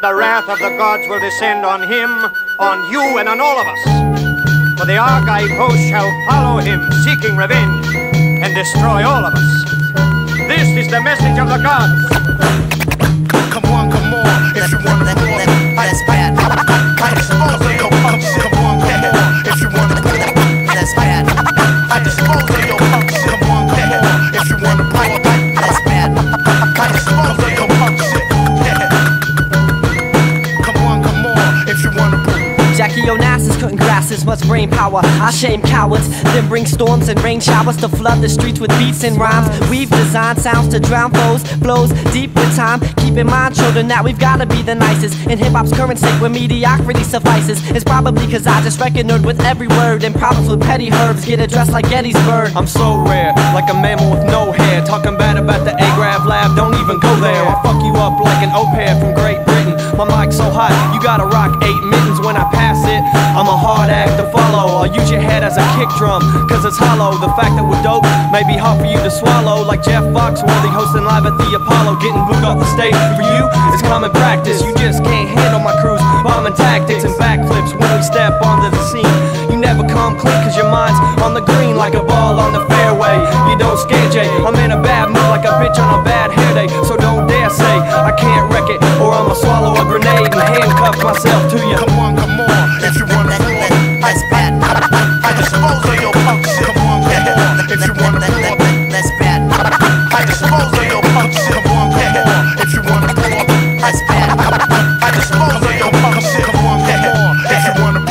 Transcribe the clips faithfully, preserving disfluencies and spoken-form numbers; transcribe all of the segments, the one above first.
the wrath of the gods will descend on him, on you, and on all of us. For the Argive host shall follow him, seeking revenge, and destroy all of us. This is the message of the gods. Come on, come on, if you want to war. That's bad. I dispose of your punks. Come on, come on, if you want to war. That's bad. I dispose of your punks. Come on, come on, if you want to war. That's bad. I dispose of your punks. Come on, come on, if you want to war. Jackie Onassis couldn't grasp as much brain power. I shame cowards, then bring storms and rain showers to flood the streets with beats and rhymes. We've designed sounds to drown foes, blows deep with time. Keep in mind, children, that we've gotta be the nicest. In hip-hop's current state where mediocrity suffices, it's probably cause I just reckoned with every word, and problems with petty herbs get addressed like Gettysburg. I'm so rare, like a mammal with no hair, talking bad about the A-Grav Lab, don't even go there. I'll fuck you up like an au pair from Great Britain. My mic's so hot, you gotta rock eight mittens when I pass it. I'm a hard act to follow. I'll use your head as a kick drum, cause it's hollow. The fact that we're dope may be hard for you to swallow. Like Jeff Foxworthy hosting live at the Apollo, getting booed off the stage. For you, it's common practice. You just can't handle my crew's bombing tactics and backflips when we step onto the scene. You never come clean, cause your mind's on the green like a ball on the fairway. You don't scare Jay. I'm in a bad mood like a bitch on a bad hair day. So don't dare say I can't wreck it, or I'ma swallow a grenade and handcuff myself to you. Come on, come on. If you want to war, that's bad. I dispose of your punks. Come on, come on. If you want to war, that's bad. I dispose of your punks. Come on, come on. If you want to war, that's bad. I dispose of your punks. Come on, come on. If you want to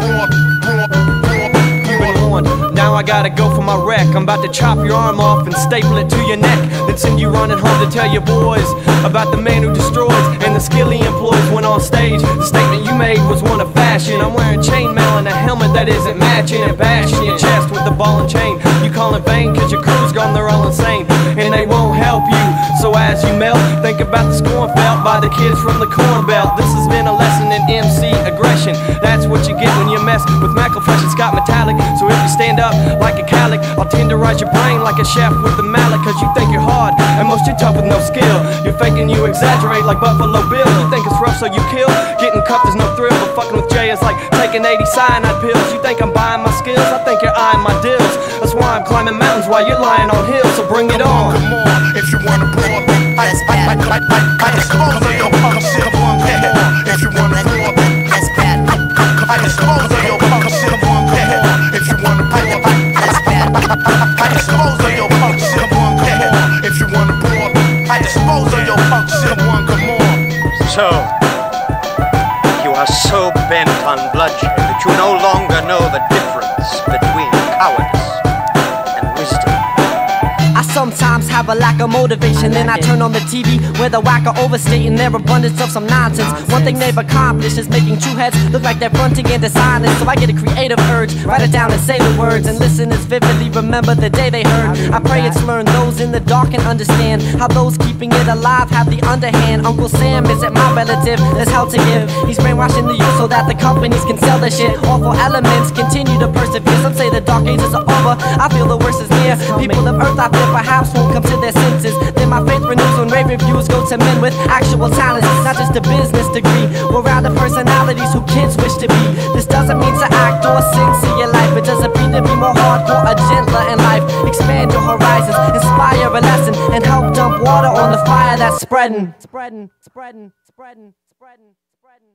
war, war, war, war, war. Now I gotta go for my wreck. I'm about to chop your arm off and staple it to your neck, then send you running home to tell your boys about the man who destroys and the skill he employs when on stage. The statement you made was one of fashion. I'm wearing chainmail and a helmet that isn't matching, and bashing your chest with the ball and chain. You call it vain, cause your crew's gone, they're all insane, and they won't help you. So as you melt, think about the scorn felt by the kids from the Corn Belt. This has been a lesson in M C aggression. That's what you get when you mess with McElfresh and Scott Matelic. So if you stand up like a calic, I'll tenderize your brain like a chef with a mallet. Cause you think you're hard, and most you're tough with no skill. You're faking, you exaggerate like Buffalo Bill. You think it's rough so you kill, getting cuffed is no thrill. But fucking with Jay is like taking eighty cyanide pills. You think I'm buying my skills, I think you're eyeing my deals. That's why I'm climbing mountains while you're lying on hills. So bring it on. Come on, if you wanna war, that's bad. I dispose of your punks. Come on, come on, if you wanna war, that's bad. I dispose of your punks. Come on, come on, if you wanna war, that's bad. I dispose of your punks. Come on, come on, if you wanna war, I dispose of your punks. Come on, come on. So you are so bent on bloodshed that you no longer know the difference between cowardice and wisdom. I sometimes have a lack of motivation, then I turn on the T V where the whack are overstating their abundance of some nonsense. One thing they've accomplished is making true heads look like they're fronting and dishonest. So I get a creative urge, write it down and say the words, and listeners vividly remember the day they heard. I pray it's learned, those in the dark can understand how those keeping it alive have the underhand. Uncle Sam isn't my relative, there's hell to give. He's brainwashing the youth so that the companies can sell their shit. Awful elements continue to persevere. Some say the dark ages are over, I feel the worst is near. People of earth I feel perhaps won't come to their senses. Then my faith renews when rave reviews go to men with actual talents, not just a business degree. We're out of personalities who kids wish to be. This doesn't mean to act or sincere life, it doesn't mean to be more hardcore or gentler in life. Expand your horizons, inspire a lesson, and help dump water on the fire that's spreading. Spreading, spreading, spreading, spreading, spreading.